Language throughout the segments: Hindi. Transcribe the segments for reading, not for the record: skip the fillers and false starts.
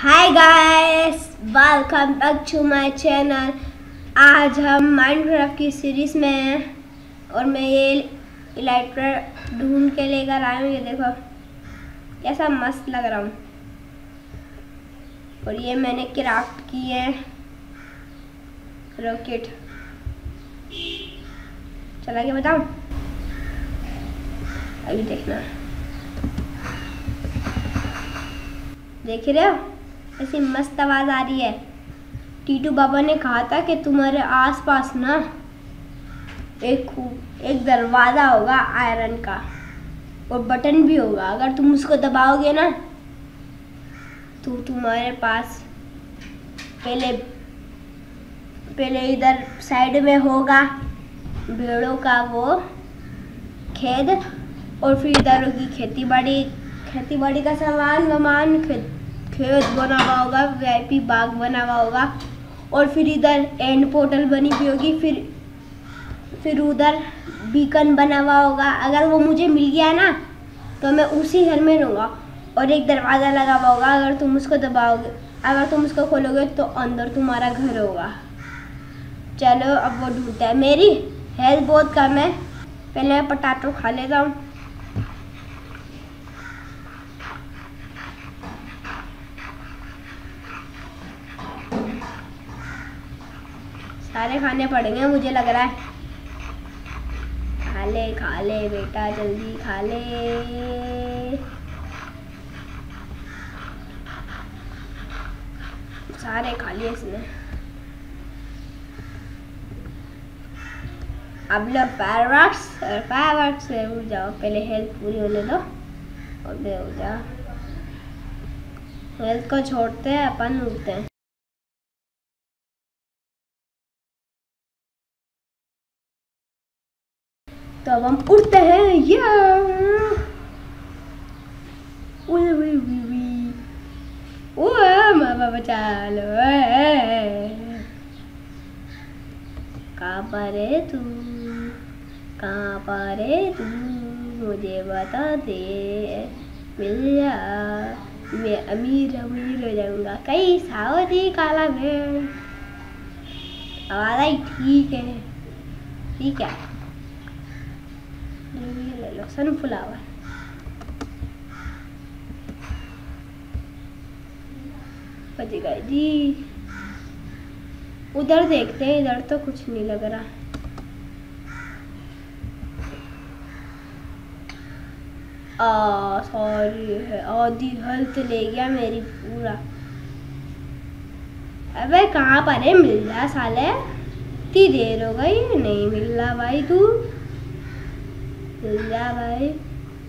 Hi guys, welcome back to my channel. आज हम माइनक्राफ्ट की सीरीज में हैं और मैं ये इलाइट्रा ढूंढ के लेकर आया हूँ। ये देखो कैसा मस्त लग रहा हूँ। और ये मैंने क्राफ्ट की है रॉकेट, चला के बताऊँ अभी, देखना देख रहे हो ऐसी मस्त आवाज़ आ रही है। टीटू बाबा ने कहा था कि तुम्हारे आसपास ना एक दरवाज़ा होगा आयरन का और बटन भी होगा, अगर तुम उसको दबाओगे ना तो तुम्हारे पास पहले इधर साइड में होगा भेड़ों का वो खेत और फिर इधर होगी खेती बाड़ी का सामान वामान, खेत बना हुआ होगा, वीआईपी बाग बना हुआ होगा और फिर इधर एंड पोर्टल बनी हुई होगी, फिर उधर बीकन बना हुआ होगा। अगर वो मुझे मिल गया ना तो मैं उसी घर में रहूँगा। और एक दरवाज़ा लगा हुआ होगा, अगर तुम उसको खोलोगे तो अंदर तुम्हारा घर होगा। चलो अब वो ढूंढता है। मेरी हेल्थ बहुत कम है, पहले मैं पोटैटो खा लेता हूँ। सारे खाने पड़ेंगे मुझे लग रहा है। खा ले बेटा, जल्दी खा ले। सारे खा लिए इसने। अब लो फायरवर्क्स से उड़ जाओ। पहले हेल्थ पूरी होने दो और फिर उड़ जाओ। हेल्थ को छोड़ते हैं अपन, उड़ते हैं। तो अब हम उड़ते हैं। मामा बचा लो, कहाँ पर है तू मुझे बता दे। मिल जा, मैं अमीर हो जाऊँगा। कई सावधी काला में आवाज़ आई। ठीक है ले लो सनफ्लावर। जी उधर देखते हैं, इधर तो कुछ नहीं लग रहा। सॉरी, आधी हेल्थ ले गया मेरी पूरा। अबे कहाँ पर है, मिल रहा साले? इतनी देर हो गई, नहीं मिल रहा भाई। तू भाई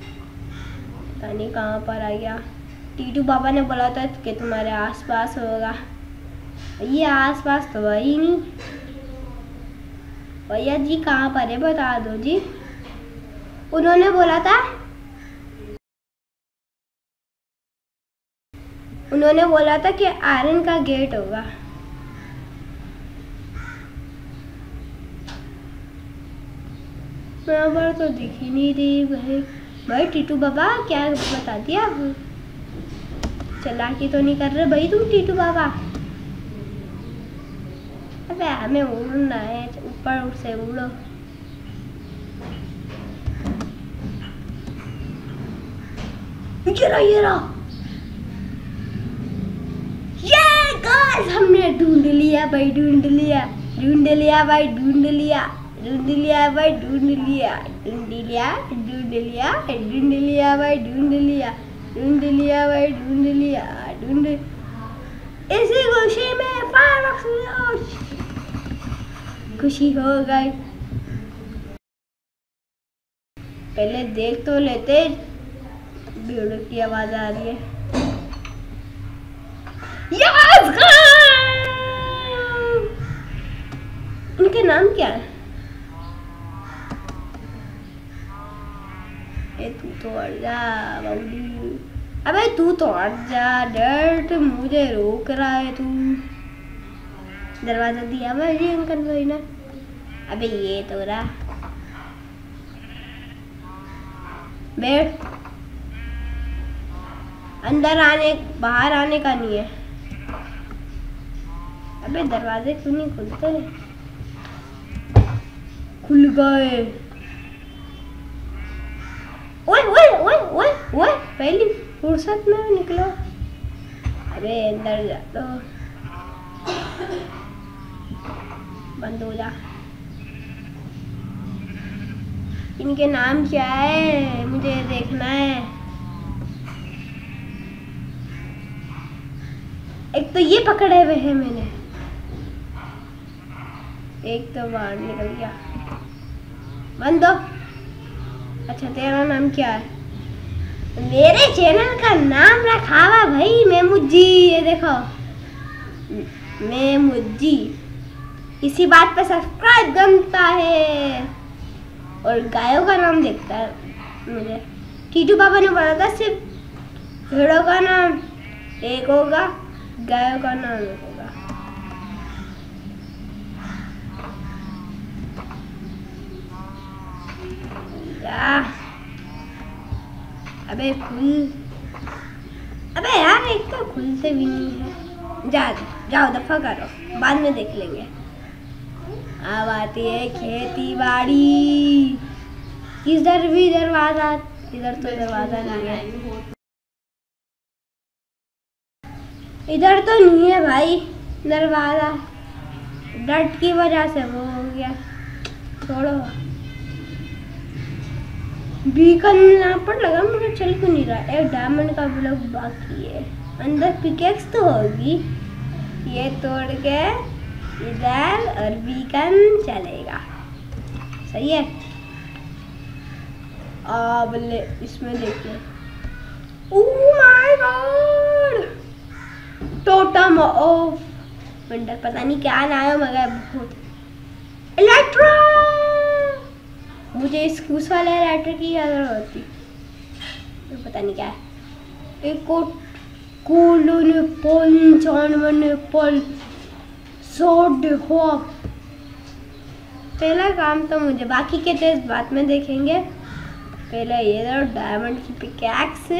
पता नहीं कहाँ पर आ गया। टीटू बाबा ने बोला था कि तुम्हारे आसपास होगा। ये आसपास तो है ही नहीं। भैया जी कहाँ पर है बता दो जी, उन्होंने बोला था। उन्होंने बोला था कि आयरन का गेट होगा। बराबर तो दिख ही नहीं रही भाई। टीटू बाबा क्या बता दिया आप? चलाकी तो नहीं कर रहे भाई तुम टीटू बाबा? अबे हमें उड़ना है, ऊपर से उड़ो। ये गाइस हमने ढूंढ लिया भाई। इसी खुशी में खुशी हो गई। पहले देख तो लेते। भेड़ों की आवाज आ रही है। उनके नाम क्या है? तू तो हट जा, डर्ट मुझे रोक रहा है तू। दरवाजा दिया भाई अंकल भाई ने। अबे ये तो रहा बैठ। अंदर आने बाहर आने का नहीं है। अबे दरवाजे क्यों नहीं खुलते? खुल गए। ओए ओए ओए ओए ओए, पहली फुर्सत में निकलो। अबे अंदर जा तो बंद हो जा। इनके नाम क्या है मुझे देखना है। एक तो ये पकड़े हुए हैं मैंने, एक तो बाहर निकल गया। बंद दो। अच्छा तेरा नाम क्या है? मेरे चैनल का नाम रखा हुआ भाई मेमुजी, ये देखो मेमुजी। इसी बात पे सब्सक्राइब बनता है। और गायों का नाम देखता है मुझे। टीटू बाबा ने बोला था सिर्फ भेड़ों का नाम एक होगा, गायों का नाम होगा। अबे खुल, अबे यार एक तो खुलते भी नहीं है। जाओ दफा करो, बाद में देख लेंगे। अब आती है खेती बाड़ी। किधर भी दरवाजा, इधर तो दरवाजा नहीं है, इधर तो नहीं है भाई दरवाजा। डट की वजह से वो हो गया। छोड़ो, बीकन यहाँ पर लगा मुझे, चल क्यों नहीं रहा। एक डायमंड का ब्लॉक बाकी है। अंदर पिकेक्स तो होगी, ये तोड़ के इधर और बीकन चलेगा। सही है। अब इसमें देखिए, oh my God, totem of winder, पता नहीं क्या नाम है मगर बहुत। एलेक्ट्रा, मुझे इस घूस वाले एलेक्ट्रा की जरूरत होती, तो पता नहीं क्या है। एक गोल्डन इंचांटमेंट सोड हो। पहला काम तो मुझे, बाकी के तो इस बात में देखेंगे। पहले ये डायमंड की पिकैक्स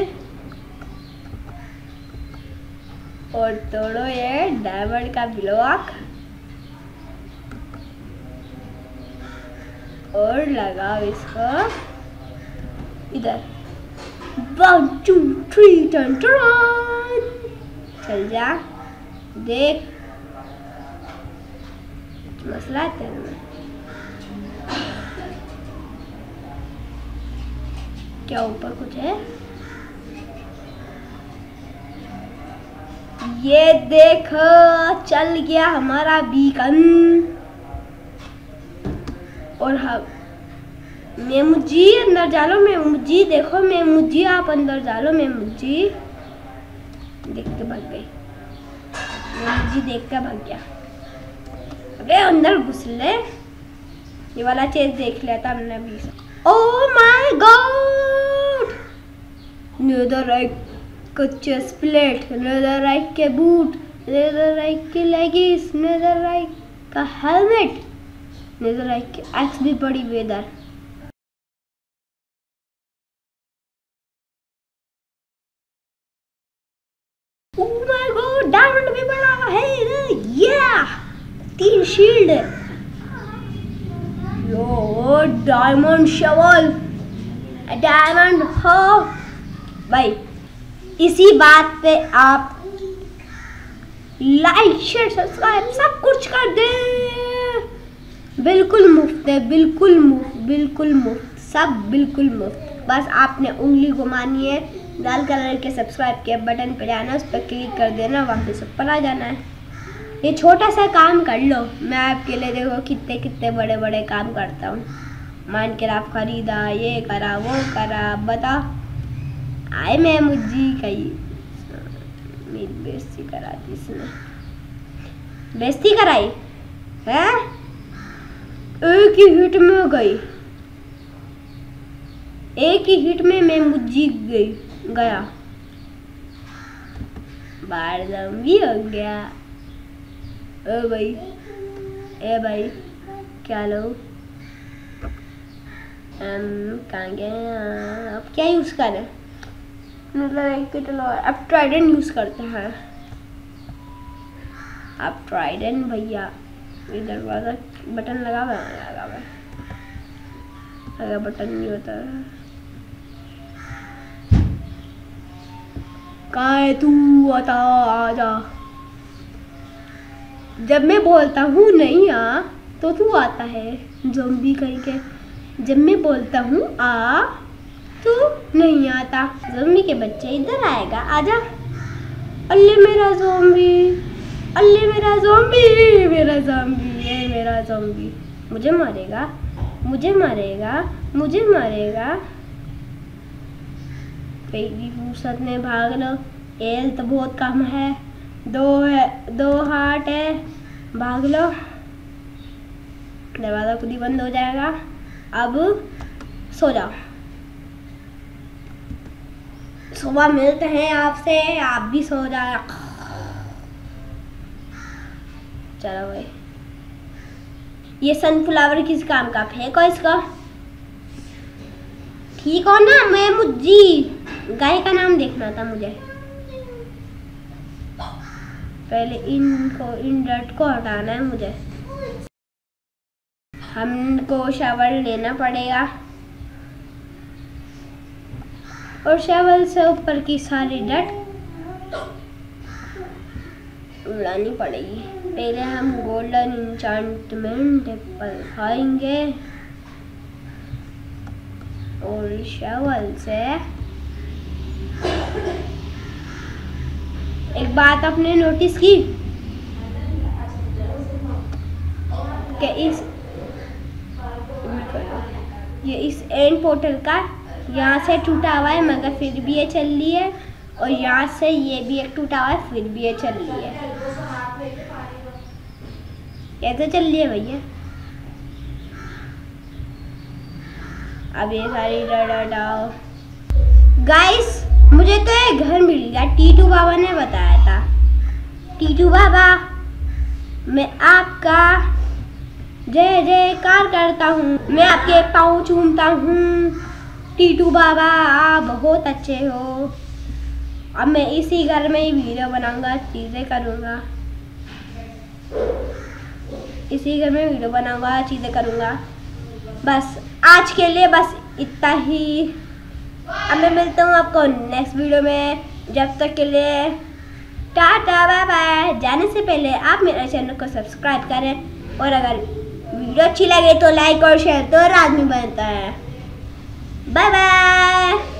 और तोड़ो ये डायमंड का ब्लॉक और लगाओ इसको इधर। 1 2 3 टन टन, चल जा। देख मसला तेरा क्या? ऊपर कुछ है? ये देखो, चल गया हमारा बीकन। और हम मेमुजी अंदर जा लो। मेमुजी देखो, मेमुजी आप अंदर जा लो। मेमुजी देखते भाग गई। मेमुजी देखते भाग गया। अबे अंदर घुस ले। ये वाला चीज देख लिया था हमने अभी। ओह माय गॉड, नेदराइट का चेस्ट प्लेट, नेदराइट के बूट, नेदराइट के लेगिस, नेदराइट का हेलमेट, नेदराइट की एक्स भी पड़ी वेदर। ओह माय गॉड, डायमंड भी बड़ा है। या 3 शील्ड यो डायमंड शवल, डायमंड हो भाई। इसी बात पे आप लाइक शेयर सब्सक्राइब सब कुछ कर दें। बिल्कुल मुफ्त है, बिल्कुल मुफ्त, बिल्कुल मुफ्त, सब बिल्कुल मुफ्त। बस आपने उंगली घुमानी है, लाल कलर के सब्सक्राइब के बटन पर जाना, उस पर क्लिक कर देना, वापस ऊपर आ जाना है। ये छोटा सा काम कर लो, मैं आपके लिए देखो कितने कितने बड़े बड़े काम करता हूँ। माइनक्राफ्ट खरीदा, ये करा, वो करा, बता आए मैं मुझी कही। मेरी बेइज्जती करा दी इसने, बेइज्जती कराई है। एक ही हिट में गई, एक ही हिट में मैं मुझी गई गया। बाहर दम भी हो गया। ए भाई क्या लो, कहाँ गए? अब क्या यूज करें? अब ट्राइडन यूज करते हैं। अब ट्राइडन भैया ये दरवाजा बटन लगा हुआ है, लगा हुआ है, अगर बटन नहीं होता कहाँ है तू, आता आजा। जब मैं बोलता हूँ नहीं आ तो तू आता है, ज़ोंबी करके। जब मैं बोलता हूँ आ तू नहीं आता, ज़ोंबी के बच्चे इधर आएगा, आजा। अल्ले मेरा ज़ोंबी, अल्ले मेरा ज़ोंबी, मेरा ज़ोंबी, ये मेरा ज़ोंबी मुझे मारेगा, मुझे मारेगा, मुझे मारेगा। पेगी फुर्सत में भाग लो, एल तो बहुत कम है, दो है, दो हार्ट है, भाग लो। दरवाज़ा खुद ही बंद हो जाएगा। अब सो जाओ, सुबह मिलते हैं आपसे, आप भी सो जाओ। चलो भाई, ये सनफ्लावर किस काम का, फेंको इसको। ठीक हो ना, मैं मुझी गाय का नाम देखना था मुझे। पहले इनको, इन डट को हटाना है मुझे। हमको शावल लेना पड़ेगा और शावल से ऊपर की सारी डट उड़ानी पड़ेगी। पहले हम गोल्डन इंचांटमेंट पर खाएंगे और शावल से। एक बात आपने नोटिस की कि इस एंड पोर्टल का यहाँ से टूटा हुआ है, मगर फिर भी ये चल रही है, और यहाँ से ये भी एक टूटा हुआ है, फिर भी ये चल रही है। कैसे चल रही है भैया? अब ये सारी डाओ गाइस, मुझे तो ये घर मिल गया, टीटू बाबा ने बताया था। टीटू बाबा मैं आपका जय जयकार करता हूँ, मैं आपके पाँव चूमता हूँ। टीटू बाबा आप बहुत अच्छे हो। अब मैं इसी घर में ही वीडियो बनाऊँगा, चीज़ें करूँगा, इसी घर में वीडियो बनाऊँगा, चीज़ें करूँगा। बस आज के लिए बस इतना ही। अब मैं मिलता हूँ आपको नेक्स्ट वीडियो में। जब तक के लिए टाटा बाय बाय। जाने से पहले आप मेरे चैनल को सब्सक्राइब करें, और अगर वीडियो अच्छी लगे तो लाइक और शेयर तो लाजमी बनता है। Bye bye.